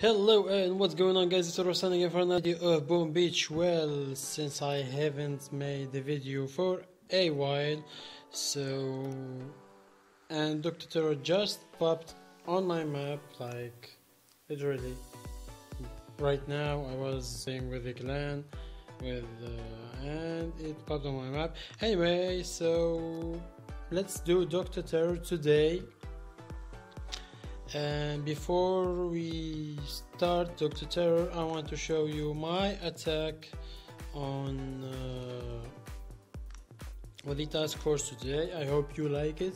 Hello and what's going on, guys? It's Erossaan again for another video of Boom Beach. Well, since I haven't made a video for a while, and Dr. Terror just popped on my map, like literally right now. I was staying with the clan and it popped on my map. Anyway, so let's do Dr. Terror today. And before we start Dr. Terror, I want to show you my attack on the task force today. I hope you like it.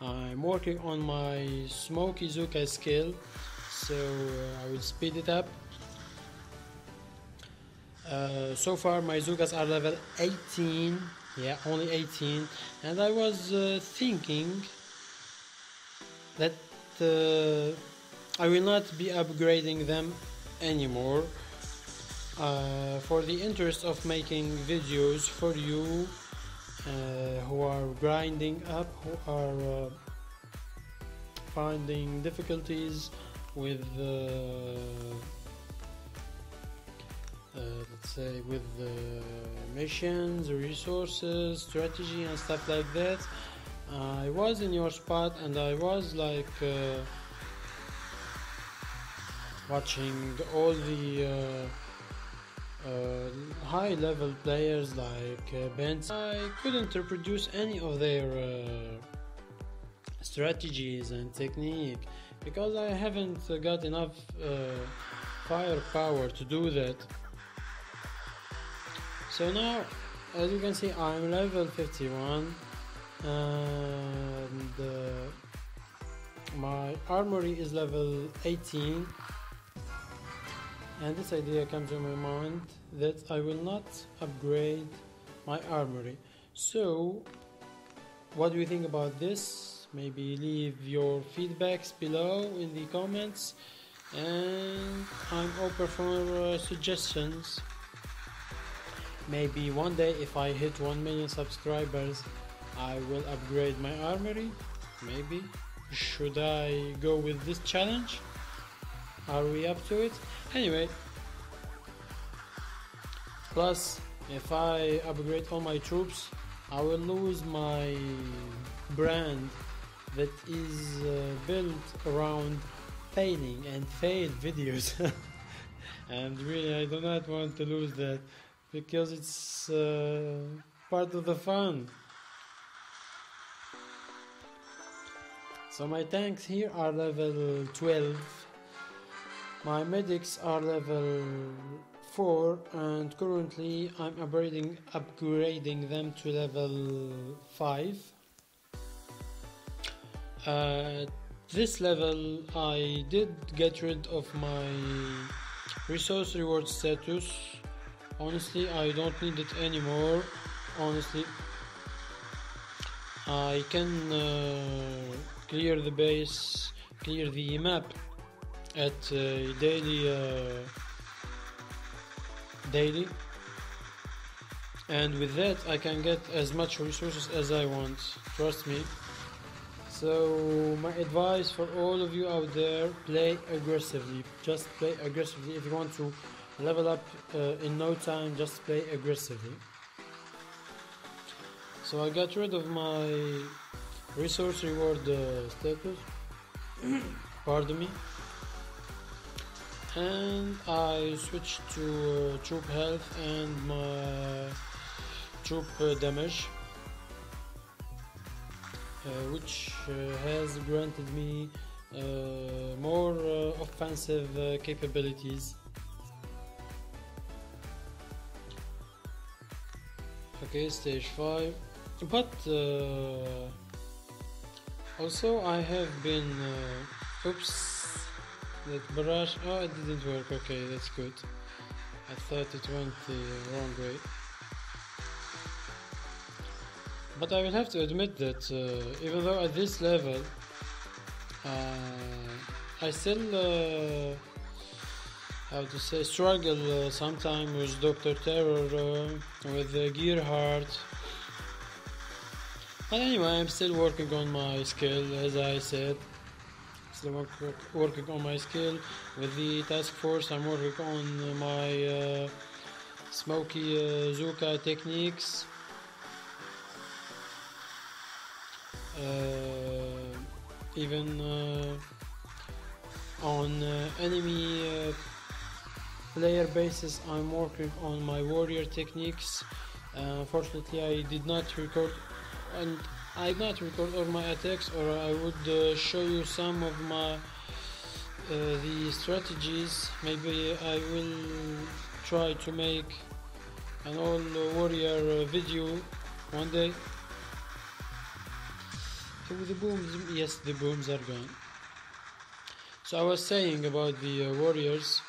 I'm working on my Smoky Zuka skill, so I will speed it up. So far my Zukas are level 18, yeah, only 18, and I was thinking that I will not be upgrading them anymore for the interest of making videos for you who are grinding up, who are finding difficulties with let's say with missions, resources, strategy and stuff like that. I was in your spot and I was like watching all the high level players like Ben. I couldn't reproduce any of their strategies and technique because I haven't got enough firepower to do that. So now, as you can see, I'm level 51. And my armory is level 18, and this idea comes to my mind that I will not upgrade my armory. So what do you think about this? Maybe leave your feedbacks below in the comments, and I'm open for suggestions. Maybe one day, if I hit 1 million subscribers, I will upgrade my armory. Maybe. Should I go with this challenge? Are we up to it? Anyway, plus if I upgrade all my troops, I will lose my brand that is built around failing and failed videos. And really, I do not want to lose that because it's part of the fun. So my tanks here are level 12, my medics are level 4, and currently I'm upgrading them to level 5. At this level I did get rid of my resource reward status. Honestly, I don't need it anymore. Honestly, I can clear the base, clear the map at daily, and with that I can get as much resources as I want, trust me. So my advice for all of you out there, play aggressively. Just play aggressively. If you want to level up in no time, just play aggressively. So I got rid of my resource reward status, pardon me, and I switched to troop health and my troop damage, which has granted me more offensive capabilities. Okay, stage 5, but also I have been oops, that barrage, oh, it didn't work. Okay, that's good. I thought it went the wrong way, but I will have to admit that even though at this level I still how to say, struggle sometimes with Dr. Terror, with Gearheart. But anyway, I'm still working on my skill, as I said. So working on my skill with the task force. I'm working on my Smoky Zuka techniques. Even on enemy player bases, I'm working on my warrior techniques. Unfortunately, I did not record, and I did not record all my attacks, or I would show you some of my the strategies. Maybe I will try to make an all warrior video one day. So the booms, yes, the booms are gone. So I was saying about the warriors.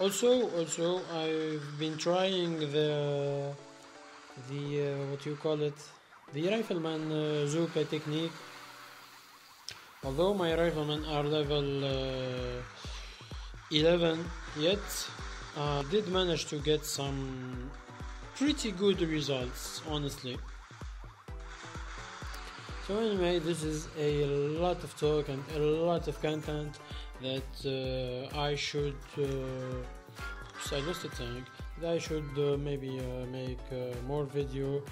Also, I've been trying the what you call it, the rifleman Zuka technique. Although my riflemen are level 11 yet, I did manage to get some pretty good results, honestly. So anyway, this is a lot of talk and a lot of content that I should I lost a tank. That I should maybe make more video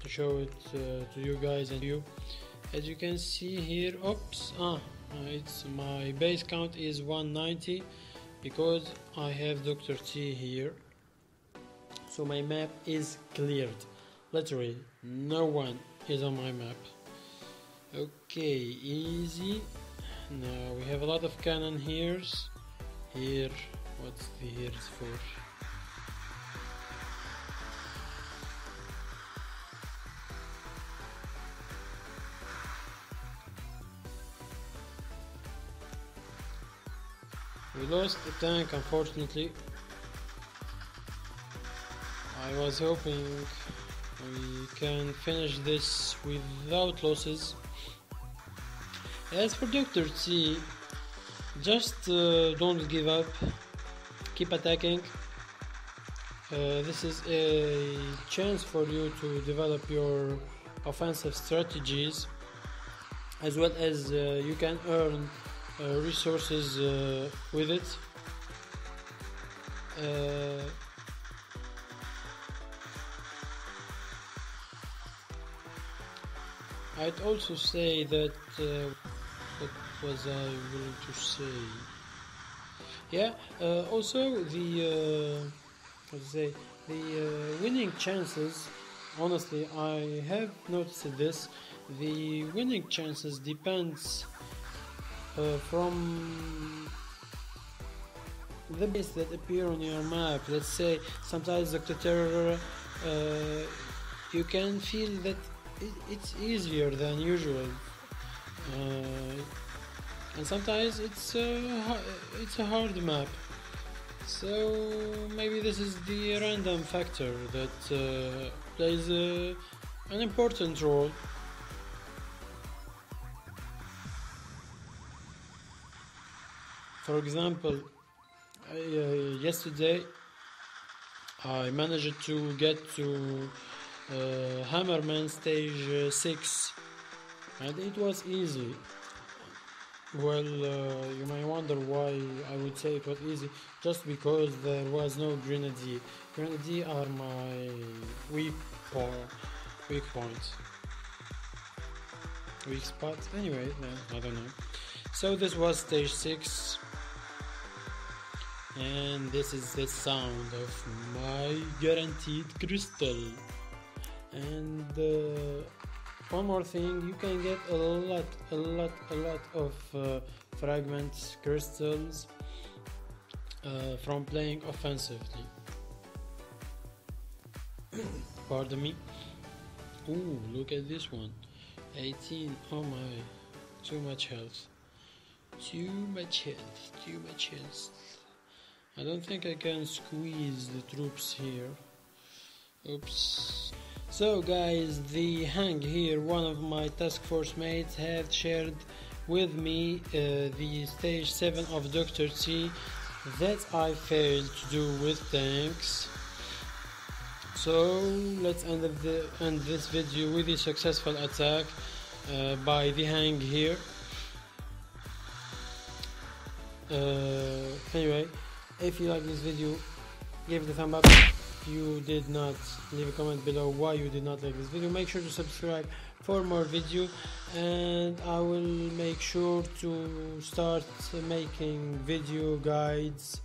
to show it to you guys and you. As you can see here, oops, it's my base count is 190 because I have Dr. T here. So my map is cleared. Literally, no one is on my map. Okay, easy. Now we have a lot of cannon here. Here, what's the here's for? We lost the tank, unfortunately. I was hoping we can finish this without losses. As for Dr. T, just don't give up, keep attacking. This is a chance for you to develop your offensive strategies, as well as you can earn resources with it. I'd also say that what was I willing to say? Yeah. Also, the winning chances. Honestly, I have noticed this. The winning chances depends from the base that appear on your map. Let's say sometimes Dr. Terror, you can feel that it's easier than usual, and sometimes it's a hard map. So maybe this is the random factor that plays an important role. For example, yesterday I managed to get to Hammerman stage 6, and it was easy. Well, you may wonder why I would say it was easy. Just because there was no Grenadier. Grenadier are my weak points, weak spots. Anyway, no, I don't know. So this was stage 6, and this is the sound of my guaranteed crystal. And one more thing, you can get a lot of fragments, crystals from playing offensively. Pardon me. Ooh, look at this one. 18. Oh my, too much health. Too much health. I don't think I can squeeze the troops here. Oops. So guys, the Hang here, one of my task force mates, had shared with me the stage 7 of Dr. T that I failed to do with tanks. So let's end this video with a successful attack by the Hang here. Anyway, if you like this video, give it a thumb up. If you did not, leave a comment below why you did not like this video. Make sure to subscribe for more video, and I will make sure to start making video guides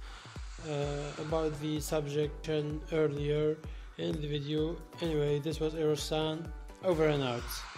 about the subject earlier in the video. Anyway, this was Erossaan, over and out.